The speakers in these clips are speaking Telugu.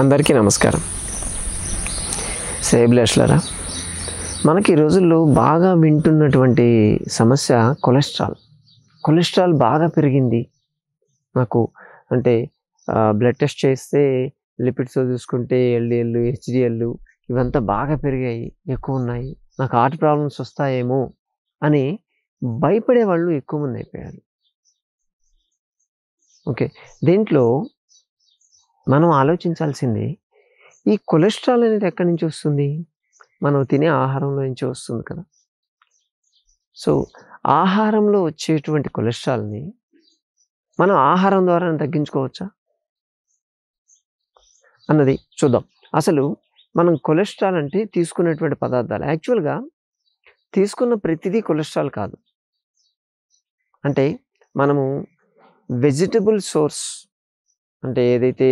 అందరికీ నమస్కారం. శ్రేయభిలాషులారా, మనకి ఈ రోజుల్లో బాగా వింటున్నటువంటి సమస్య కొలెస్ట్రాల్. కొలెస్ట్రాల్ బాగా పెరిగింది నాకు. అంటే బ్లడ్ టెస్ట్ చేస్తే లిపిడ్స్తో చూసుకుంటే ఎల్డిఎల్, హెచ్డిఎల్ ఇవంతా బాగా పెరిగాయి, ఎక్కువ ఉన్నాయి, నాకు హార్ట్ ప్రాబ్లమ్స్ వస్తాయేమో అని భయపడే వాళ్ళు ఎక్కువ మంది అయిపోయారు. ఓకే, దీంట్లో మనం ఆలోచించాల్సింది ఈ కొలెస్ట్రాల్ అనేది ఎక్కడి నుంచి వస్తుంది? మనం తినే ఆహారంలో నుంచి వస్తుంది కదా. సో ఆహారంలో వచ్చేటువంటి కొలెస్ట్రాల్ని మనం ఆహారం ద్వారా తగ్గించుకోవచ్చా అన్నది చూద్దాం. అసలు మనం కొలెస్ట్రాల్ అంటే తీసుకునేటువంటి పదార్థాలు, యాక్చువల్గా తీసుకున్న ప్రతిదీ కొలెస్ట్రాల్ కాదు. అంటే మనము వెజిటబుల్ సోర్స్, అంటే ఏదైతే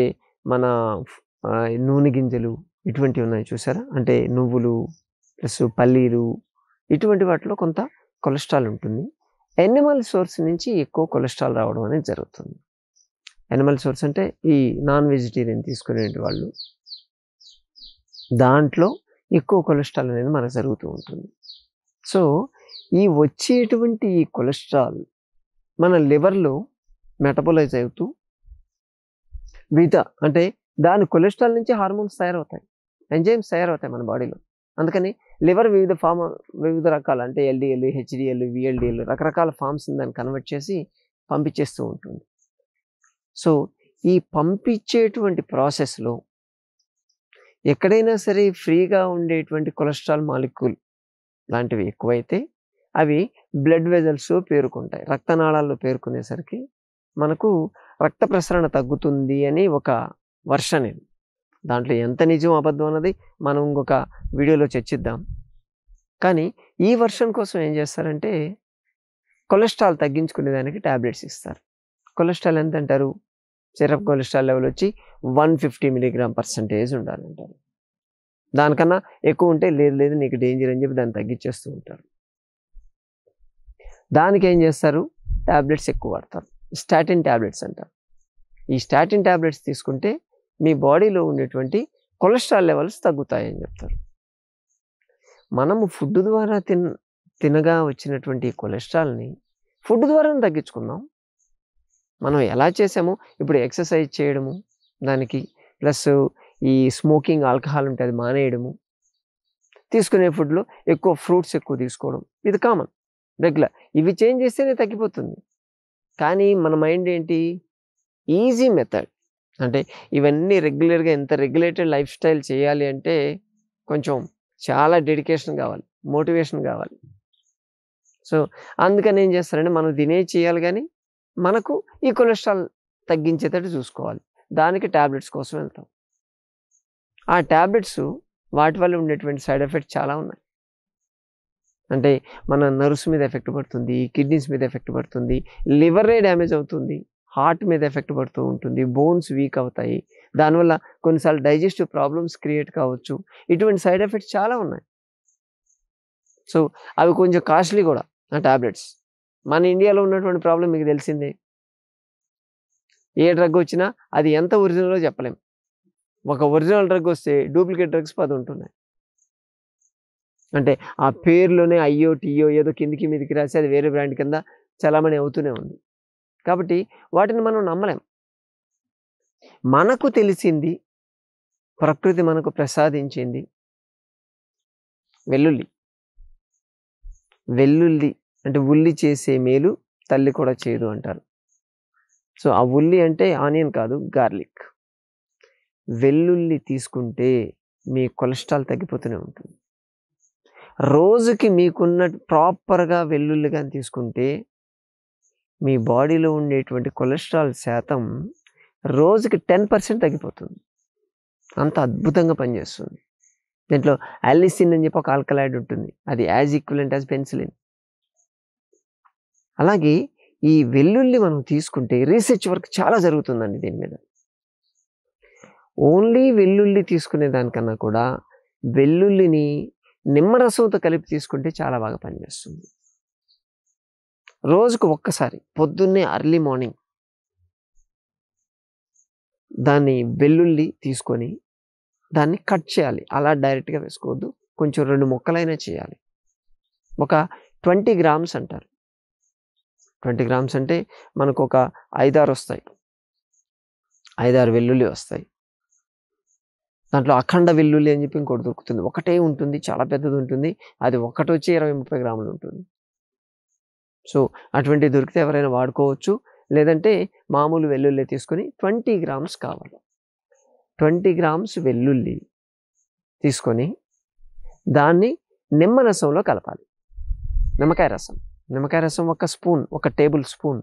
మన నూనె గింజలు ఇటువంటివి ఉన్నాయి చూసారా, అంటే నువ్వులు ప్లస్ పల్లీలు ఇటువంటి వాటిలో కొంత కొలెస్ట్రాల్ ఉంటుంది. ఎనిమల్ సోర్స్ నుంచి ఎక్కువ కొలెస్ట్రాల్ రావడం అనేది జరుగుతుంది. ఎనిమల్ సోర్స్ అంటే ఈ నాన్ వెజిటేరియన్ తీసుకునే వాళ్ళు, దాంట్లో ఎక్కువ కొలెస్ట్రాల్ అనేది మనకు జరుగుతూ ఉంటుంది. సో ఈ వచ్చేటువంటి ఈ కొలెస్ట్రాల్ మన లివర్లో మెటబలైజ్ అవుతూ బీటా అంటే దాని కొలెస్ట్రాల్ నుంచి హార్మోన్స్ తయారవుతాయి, ఎంజైమ్స్ తయారవుతాయి మన బాడీలో. అందుకని లివర్ వివిధ రకాల అంటే ఎల్డిఎల్, హెచ్డిఎల్, విఎల్డిఎల్ రకరకాల ఫామ్స్ని దాన్ని కన్వర్ట్ చేసి పంపించేస్తూ ఉంటుంది. సో ఈ పంపించేటువంటి ప్రాసెస్లో ఎక్కడైనా సరే ఫ్రీగా ఉండేటువంటి కొలెస్ట్రాల్ మాలిక్యూల్ లాంటివి ఎక్కువైతే అవి బ్లడ్ వెజల్స్ పేరుకుంటాయి, రక్తనాళాల్లో పేరుకునేసరికి మనకు రక్త ప్రసరణ తగ్గుతుంది అని ఒక వర్షన్ ఇది. దాంట్లో ఎంత నిజం అబద్ధం అన్నది మనం ఇంకొక వీడియోలో చర్చిద్దాం. కానీ ఈ వర్షన్ కోసం ఏం చేస్తారంటే కొలెస్ట్రాల్ తగ్గించుకునేదానికి ట్యాబ్లెట్స్ ఇస్తారు. కొలెస్ట్రాల్ ఎంత అంటారు? సిరప్ కొలెస్ట్రాల్ లెవెల్ వచ్చి 150 mg% ఉండాలంటారు. దానికన్నా ఎక్కువ ఉంటే లేదు లేదు నీకు డేంజర్ అని చెప్పి దాన్ని తగ్గించేస్తూ ఉంటారు. దానికి ఏం చేస్తారు? ట్యాబ్లెట్స్ ఎక్కువ వాడతారు, స్టాటిన్ ట్యాబ్లెట్స్ అంటారు. ఈ స్టాటిన్ ట్యాబ్లెట్స్ తీసుకుంటే మీ బాడీలో ఉండేటువంటి కొలెస్ట్రాల్ లెవెల్స్ తగ్గుతాయని చెప్తారు. మనము ఫుడ్ ద్వారా తినగా వచ్చినటువంటి కొలెస్ట్రాల్ని ఫుడ్ ద్వారా తగ్గించుకుందాం. మనం ఎలా చేసామో ఇప్పుడు ఎక్సర్సైజ్ చేయడము, దానికి ప్లస్ ఈ స్మోకింగ్ ఆల్కహాల్ ఉంటే అది మానేయడము, తీసుకునే ఫుడ్లో ఎక్కువ ఫ్రూట్స్ ఎక్కువ తీసుకోవడం, ఇది కామన్ రెగ్యులర్. ఇవి చేంజ్ చేస్తేనే తగ్గిపోతుంది. కానీ మన మైండ్ ఏంటి? ఈజీ మెథడ్ అంటే ఇవన్నీ రెగ్యులర్గా ఎంత రెగ్యులేటెడ్ లైఫ్ స్టైల్ చేయాలి అంటే కొంచెం చాలా డెడికేషన్ కావాలి, మోటివేషన్ కావాలి. సో అందుకని ఏం చేస్తారంటే మనం తినే చేయాలి, కానీ మనకు ఈ కొలెస్ట్రాల్ తగ్గించేటట్టు చూసుకోవాలి. దానికి ట్యాబ్లెట్స్ కోసం వెళ్తాం. ఆ ట్యాబ్లెట్స్ వాటి వల్ల ఉండేటువంటి సైడ్ ఎఫెక్ట్స్ చాలా ఉన్నాయి. అంటే మన నర్వ్స్ మీద ఎఫెక్ట్ పడుతుంది, కిడ్నీస్ మీద ఎఫెక్ట్ పడుతుంది, లివరే డ్యామేజ్ అవుతుంది, హార్ట్ మీద ఎఫెక్ట్ పడుతూ ఉంటుంది, బోన్స్ వీక్ అవుతాయి, దానివల్ల కొన్నిసార్లు డైజెస్టివ్ ప్రాబ్లమ్స్ క్రియేట్ కావచ్చు. ఇటువంటి సైడ్ ఎఫెక్ట్స్ చాలా ఉన్నాయి. సో అవి కొంచెం కాస్ట్లీ కూడా ఆ ట్యాబ్లెట్స్. మన ఇండియాలో ఉన్నటువంటి ప్రాబ్లం మీకు తెలిసిందే. ఏ డ్రగ్ వచ్చినా అది ఎంత ఒరిజినలో చెప్పలేం. ఒక ఒరిజినల్ డ్రగ్ వస్తే డూప్లికేట్ డ్రగ్స్ 10 ఉంటున్నాయి. అంటే ఆ పేర్లోనే అయ్యో టీయో ఏదో కిందికి మీదికి రాసి అది వేరే బ్రాండ్ కింద చలామణి అవుతూనే ఉంది. కాబట్టి వాటిని మనం నమ్మలేం. మనకు తెలిసింది, ప్రకృతి మనకు ప్రసాదించింది వెల్లుల్లి. వెల్లుల్లి అంటే ఉల్లి చేసే మేలు తల్లి కూడా చేయదు అంటారు. సో ఆ ఉల్లి అంటే ఆనియన్ కాదు, గార్లిక్. వెల్లుల్లి తీసుకుంటే మీ కొలెస్ట్రాల్ తగ్గిపోతూనే ఉంటుంది. రోజుకి మీకున్న ప్రాపర్గా వెల్లుల్లి కానీ తీసుకుంటే మీ బాడీలో ఉండేటువంటి కొలెస్ట్రాల్ శాతం రోజుకి 10% తగ్గిపోతుంది. అంత అద్భుతంగా పనిచేస్తుంది. దీంట్లో అలిసిన్ అని చెప్పి ఒక ఆల్కలాయిడ్ ఉంటుంది, అది యాజ్ ఈక్వలెంట్ యాజ్ పెన్సిలిన్. అలాగే ఈ వెల్లుల్లి మనం తీసుకుంటే రీసెర్చ్ వర్క్ చాలా జరుగుతుందండి దీని మీద. ఓన్లీ వెల్లుల్లి తీసుకునే దానికన్నా కూడా వెల్లుల్లిని నిమ్మరసంతో కలిపి తీసుకుంటే చాలా బాగా పనిచేస్తుంది. రోజుకు ఒక్కసారి పొద్దున్నే అర్లీ మార్నింగ్ దాన్ని వెల్లుల్లి తీసుకొని దాన్ని కట్ చేయాలి, అలా డైరెక్ట్గా వేసుకోవద్దు, కొంచెం 2 ముక్కలైనా చేయాలి. ఒక 20 గ్రామ్స్ అంటారు, 20 గ్రామ్స్ అంటే మనకు ఒక 5-6 వస్తాయి, 5-6 వెల్లుల్లి వస్తాయి. దాంట్లో అఖండ వెల్లుల్లి అని చెప్పి ఇంకోటి దొరుకుతుంది, ఒకటే ఉంటుంది, చాలా పెద్దది ఉంటుంది, అది ఒకటి వచ్చి 20-30 గ్రాములు ఉంటుంది. సో అటువంటివి దొరికితే ఎవరైనా వాడుకోవచ్చు, లేదంటే మామూలు వెల్లుల్లి తీసుకొని 20 గ్రామ్స్ కావాలి. 20 గ్రామ్స్ వెల్లుల్లి తీసుకొని దాన్ని నిమ్మరసంలో కలపాలి. నిమ్మకాయ రసం 1 స్పూన్, 1 టేబుల్ స్పూన్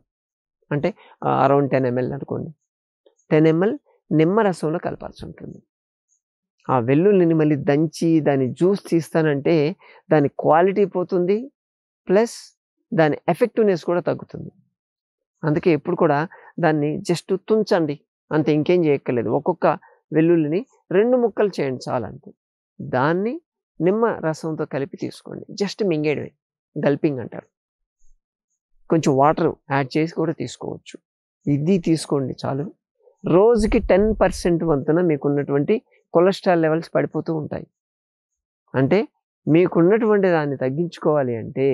అంటే అరౌండ్ 10 ml అనుకోండి, 10 ml నిమ్మరసంలో కలపాల్సి ఉంటుంది. ఆ వెల్లుల్లిని మళ్ళీ దంచి దాని జ్యూస్ తీస్తానంటే దాని క్వాలిటీ పోతుంది, ప్లస్ దాని ఎఫెక్టివ్నెస్ కూడా తగ్గుతుంది. అందుకే ఎప్పుడు కూడా దాన్ని జస్ట్ తుంచండి అంతే, ఇంకేం చేయక్కర్లేదు. ఒక్కొక్క వెల్లుల్లిని 2 ముక్కలు చేయండి చాలంటే. దాన్ని నిమ్మ రసంతో కలిపి తీసుకోండి, జస్ట్ మింగేయడమే, గల్పింగ్ అంటారు. కొంచెం వాటర్ యాడ్ చేసి కూడా తీసుకోవచ్చు. ఇది తీసుకోండి చాలు. రోజుకి 10% వంతున మీకున్నటువంటి కొలెస్ట్రాల్ లెవెల్స్ పడిపోతూ ఉంటాయి. అంటే మీకున్నటువంటి దాన్ని తగ్గించుకోవాలి అంటే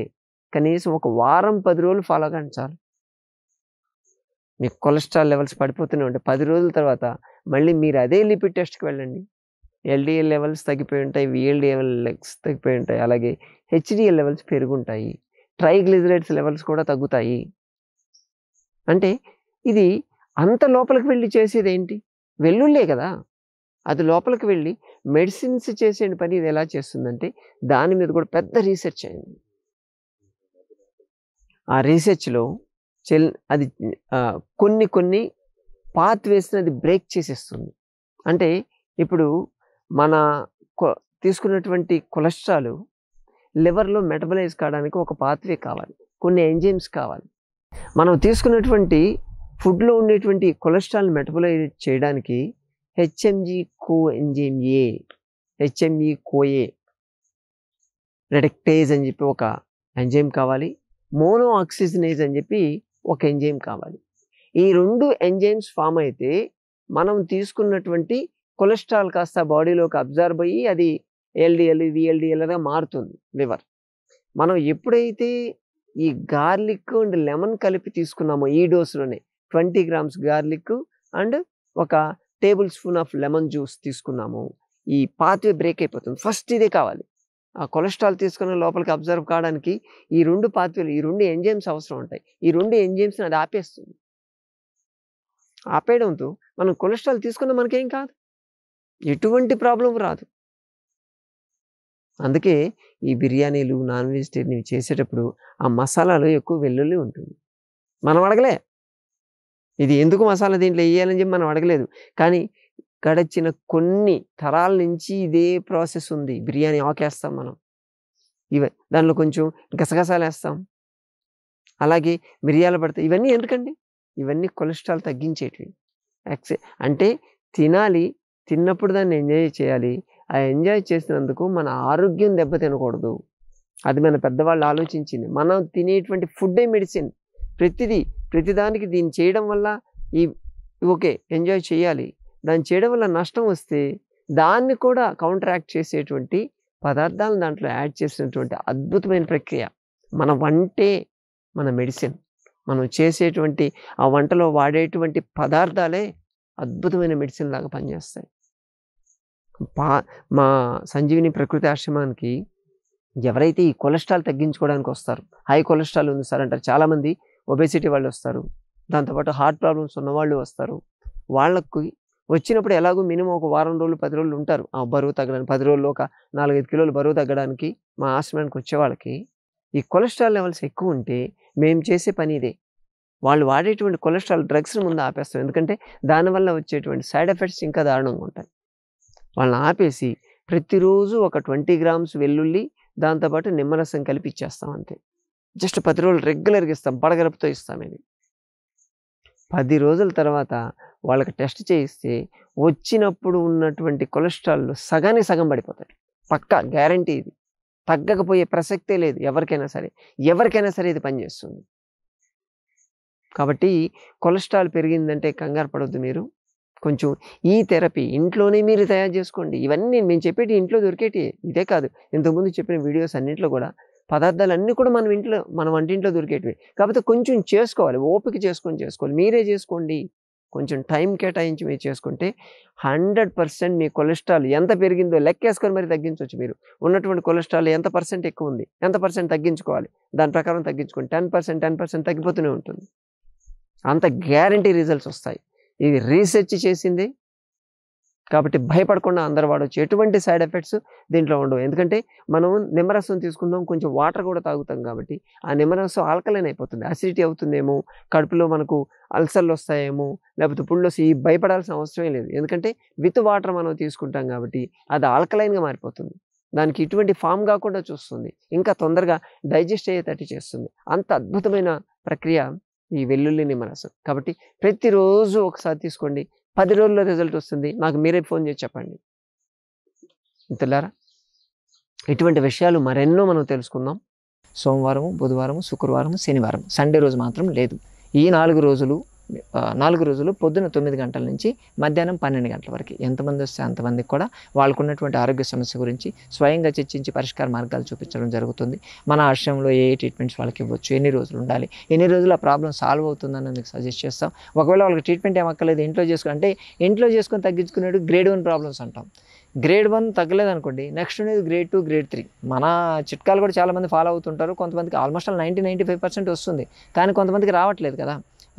కనీసం 1 వారం 10 రోజులు ఫాలో కండి చాలు. మీకు కొలెస్ట్రాల్ లెవెల్స్ పడిపోతూనే ఉంటాయి. 10 రోజుల తర్వాత మళ్ళీ మీరు అదే లిపిడ్ టెస్ట్కి వెళ్ళండి. ఎల్డిఎల్ లెవెల్స్ తగ్గిపోయి ఉంటాయి, విఎల్డిఎల్ లెగ్స్ తగ్గిపోయి ఉంటాయి, అలాగే హెచ్డిఎల్ లెవెల్స్ పెరుగుంటాయి, ట్రైగ్లిజరైడ్స్ లెవెల్స్ కూడా తగ్గుతాయి. అంటే ఇది అంత లోపలికి వెళ్ళి చేసేది ఏంటి? వెల్లుల్లే కదా. అది లోపలికి వెళ్ళి మెడిసిన్స్ చేసే పని ఇది ఎలా చేస్తుందంటే దాని మీద కూడా పెద్ద రీసెర్చ్ అయింది. ఆ రీసెర్చ్లో అది కొన్ని పాత్వేస్ని అది బ్రేక్ చేసేస్తుంది. అంటే ఇప్పుడు మన తీసుకున్నటువంటి కొలెస్ట్రాల్ లివర్లో మెటబలైజ్ కావడానికి ఒక పాత్వే కావాలి, కొన్ని ఎంజైమ్స్ కావాలి. మనం తీసుకున్నటువంటి ఫుడ్లో ఉండేటువంటి కొలెస్ట్రాల్ మెటబలైజ్ చేయడానికి హెచ్ఎంజి కోఏ రెడక్టేజ్ అని చెప్పి ఒక ఎంజైమ్ కావాలి, మోనో ఆక్సిజనేజ్ అని చెప్పి ఒక ఎంజైమ్ కావాలి. ఈ 2 ఎంజైమ్స్ ఫామ్ అయితే మనం తీసుకున్నటువంటి కొలెస్ట్రాల్ కాస్త బాడీలోకి అబ్జర్బ్ అయ్యి అది ఎల్డిఎల్ విఎల్డిఎల్గా మారుతుంది లివర్. మనం ఎప్పుడైతే ఈ గార్లిక్ అండ్ లెమన్ కలిపి తీసుకున్నామో ఈ డోసులోనే 20 grams garlic and 1 table spoon of lemon juice తీసుకున్నాము, ఈ పాత్వే బ్రేక్ అయిపోతుంది. ఫస్ట్ ఇదే కావాలి. ఆ కొలెస్ట్రాల్ తీసుకున్న లోపలికి అబ్జర్వ్ కావడానికి ఈ 2 పాత్వేలు, ఈ 2 ఎంజైమ్స్ అవసరం ఉంటాయి. ఈ 2 ఎంజైమ్స్ని అది ఆపేస్తుంది. ఆపేయడంతో మనం కొలెస్ట్రాల్ తీసుకున్న మనకేం కాదు, ఎటువంటి ప్రాబ్లం రాదు. అందుకే ఈ బిర్యానీలు నాన్ వెజిటేరియన్ చేసేటప్పుడు ఆ మసాలాలో ఎక్కువ వెల్లుల్లి ఉంటుంది. మనం అడగలే ఇది ఎందుకు మసాలా దీంట్లో వేయాలని చెప్పి మనం అడగలేదు, కానీ గడచిన కొన్ని తరాల నుంచి ఇదే ప్రాసెస్ ఉంది. బిర్యానీ ఆకేస్తాం మనం, ఇవే దానిలో కొంచెం గసగసాలు వేస్తాం, అలాగే మిరియాలు పడతాయి. ఇవన్నీ ఎందుకండి? ఇవన్నీ కొలెస్ట్రాల్ తగ్గించేటివి. అంటే తినాలి, తిన్నప్పుడు దాన్ని ఎంజాయ్ చేయాలి. ఆ ఎంజాయ్ చేసినందుకు మన ఆరోగ్యం దెబ్బ తినకూడదు. అది మన పెద్దవాళ్ళు ఆలోచించింది. మనం తినేటువంటి ఫుడ్డే మెడిసిన్. ప్రతిదానికి దీన్ని చేయడం వల్ల ఓకే ఎంజాయ్ చేయాలి, దాన్ని చేయడం వల్ల నష్టం వస్తే దాన్ని కూడా కౌంటరాక్ట్ చేసేటువంటి పదార్థాలను దాంట్లో యాడ్ చేసినటువంటి అద్భుతమైన ప్రక్రియ. మన వంటే మన మెడిసిన్. మనం చేసేటువంటి ఆ వంటలో వాడేటువంటి పదార్థాలే అద్భుతమైన మెడిసిన్ లాగా పనిచేస్తాయి. మా సంజీవిని ప్రకృతి ఆశ్రమానికి ఎవరైతే ఈ కొలెస్ట్రాల్ తగ్గించుకోవడానికి వస్తారు, హై కొలెస్ట్రాల్ ఉంది సార్ అంటారు, చాలామంది ఒబేసిటీ వాళ్ళు వస్తారు, దాంతోపాటు హార్ట్ ప్రాబ్లమ్స్ ఉన్నవాళ్ళు వస్తారు. వాళ్ళకి వచ్చినప్పుడు ఎలాగో మినిమం 1 వారం 10 రోజులు ఉంటారు. ఆ బరువు తగ్గడానికి 10 రోజుల్లో 4-5 కిలోలు బరువు తగ్గడానికి మా ఆశ్రమానికి వచ్చేవాళ్ళకి ఈ కొలెస్ట్రాల్ లెవెల్స్ ఎక్కువ ఉంటే మేము చేసే పని ఇదే. వాళ్ళు వాడేటువంటి కొలెస్ట్రాల్ డ్రగ్స్ని ముందు ఆపేస్తాం, ఎందుకంటే దానివల్ల వచ్చేటువంటి సైడ్ ఎఫెక్ట్స్ ఇంకా దారుణంగా ఉంటాయి. వాళ్ళని ఆపేసి ప్రతిరోజు ఒక 20 గ్రామ్స్ వెల్లుల్లి దాంతోపాటు నిమ్మరసం కలిపి ఇచ్చేస్తాం అంతే. జస్ట్ 10 రోజులు రెగ్యులర్గా ఇస్తాం, పడగరపుతో ఇస్తాం. ఇది 10 రోజుల తర్వాత వాళ్ళకి టెస్ట్ చేయిస్తే వచ్చినప్పుడు ఉన్నటువంటి కొలెస్ట్రాల్లో 1/2 పడిపోతాయి. పక్కా గ్యారంటీ. ఇది తగ్గకపోయే ప్రసక్తే లేదు ఎవరికైనా సరే ఇది పనిచేస్తుంది. కాబట్టి కొలెస్ట్రాల్ పెరిగిందంటే కంగారు పడవద్దు మీరు. కొంచెం ఈ థెరపీ ఇంట్లోనే మీరు తయారు చేసుకోండి. ఇవన్నీ నేను చెప్పేటి ఇంట్లో దొరికేటి, ఇదే కాదు ఇంతకుముందు చెప్పిన వీడియోస్ అన్నింటిలో కూడా పదార్థాలన్నీ కూడా మనం ఇంట్లో మన వంటింట్లో దొరికేటివి. కాకపోతే కొంచెం చేసుకోవాలి, ఓపిక చేసుకొని చేసుకోవాలి. మీరే చేసుకోండి, కొంచెం టైం కేటాయించి మీరు చేసుకుంటే 100% మీ కొలెస్ట్రాల్ ఎంత పెరిగిందో లెక్కేసుకొని మరి తగ్గించవచ్చు. మీరు ఉన్నటువంటి కొలెస్ట్రాల్ ఎంత పర్సెంట్ ఎక్కువ ఉంది, ఎంత పర్సెంట్ తగ్గించుకోవాలి, దాని ప్రకారం తగ్గించుకోండి. 10% తగ్గిపోతూనే ఉంటుంది. అంత గ్యారంటీ రిజల్ట్స్ వస్తాయి. ఇది రీసెర్చ్ చేసింది కాబట్టి భయపడకుండా అందరు వాడవచ్చు. ఎటువంటి సైడ్ ఎఫెక్ట్స్ దీంట్లో ఉండవు. ఎందుకంటే మనం నిమ్మరసం తీసుకుందాం, కొంచెం వాటర్ కూడా తాగుతాం కాబట్టి ఆ నిమ్మరసం ఆల్కలైన్ అయిపోతుంది, అసిడిటీ అవుతుందేమో, కడుపులో మనకు అల్సర్లు వస్తాయేమో, లేకపోతే పుళ్ళు వస్తే ఈ భయపడాల్సిన అవసరం లేదు. ఎందుకంటే విత్ వాటర్ మనం తీసుకుంటాం కాబట్టి అది ఆల్కలైన్గా మారిపోతుంది. దానికి ఇటువంటి ఫామ్ కాకుండా చూస్తుంది, ఇంకా తొందరగా డైజెస్ట్ అయ్యేటట్టు చేస్తుంది. అంత అద్భుతమైన ప్రక్రియ ఈ వెల్లుల్లి నిమ్మరసం. కాబట్టి ప్రతిరోజు ఒకసారి తీసుకోండి, 10 రోజుల్లో రిజల్ట్ వస్తుంది. నాకు మీరే ఫోన్ చేసి చెప్పండి. మిత్రులారా, ఇటువంటి విషయాలు మరెన్నో మనం తెలుసుకుందాం. సోమవారం, బుధవారం, శుక్రవారం, శనివారం, సండే రోజు మాత్రం లేదు. ఈ 4 రోజులు పొద్దున 9 గంటల నుంచి మధ్యాహ్నం 12 గంటల వరకు ఎంతమంది వస్తే అంతమందికి కూడా వాళ్ళకున్నటువంటి ఆరోగ్య సమస్య గురించి స్వయంగా చర్చించి పరిష్కార మార్గాలు చూపించడం జరుగుతుంది. మన ఆశ్రమంలో ఏ ట్రీట్మెంట్స్ వాళ్ళకి ఇవ్వచ్చు, ఎన్ని రోజులు ఉండాలి, ఎన్ని రోజులు ఆ ప్రాబ్లం సాల్వ్ అవుతుందని మీకు సజెస్ట్ చేస్తాం. ఒకవేళ వాళ్ళకి ట్రీట్మెంట్ ఏమక్కర్లేదు, ఇంట్లో చేసుకుంటే ఇంట్లో చేసుకొని తగ్గించుకునేటు గ్రేడ్ 1 ప్రాబ్లమ్స్ అంటాం. గ్రేడ్ 1 తగ్గలేదు అనుకోండి, నెక్స్ట్ ఉండేది గ్రేడ్ 2, గ్రేడ్ 3. మన చిట్కాలు కూడా చాలామంది ఫాలో అవుతుంటారు. కొంతమందికి ఆల్మోస్ట్ 90-95% వస్తుంది, కానీ కొంతమందికి రావట్లేదు కదా.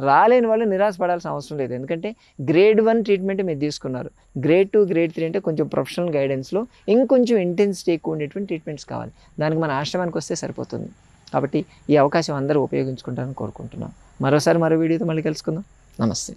రాలేని వాళ్ళు నిరాశపడాల్సిన అవసరం లేదు. ఎందుకంటే గ్రేడ్ 1 ట్రీట్మెంట్ మీరు తీసుకున్నారు, గ్రేడ్ 2, గ్రేడ్ 3 అంటే కొంచెం ప్రొఫెషనల్ గైడెన్స్లో ఇంకొంచెం ఇంటెన్సిటీ ఎక్కువ ఉండేటువంటి ట్రీట్మెంట్స్ కావాలి. దానికి మన ఆశ్రమానికి వస్తే సరిపోతుంది. కాబట్టి ఈ అవకాశం అందరూ ఉపయోగించుకుంటారని కోరుకుంటున్నాం. మరోసారి మరో వీడియోతో మళ్ళీ కలుసుకుందాం. నమస్తే.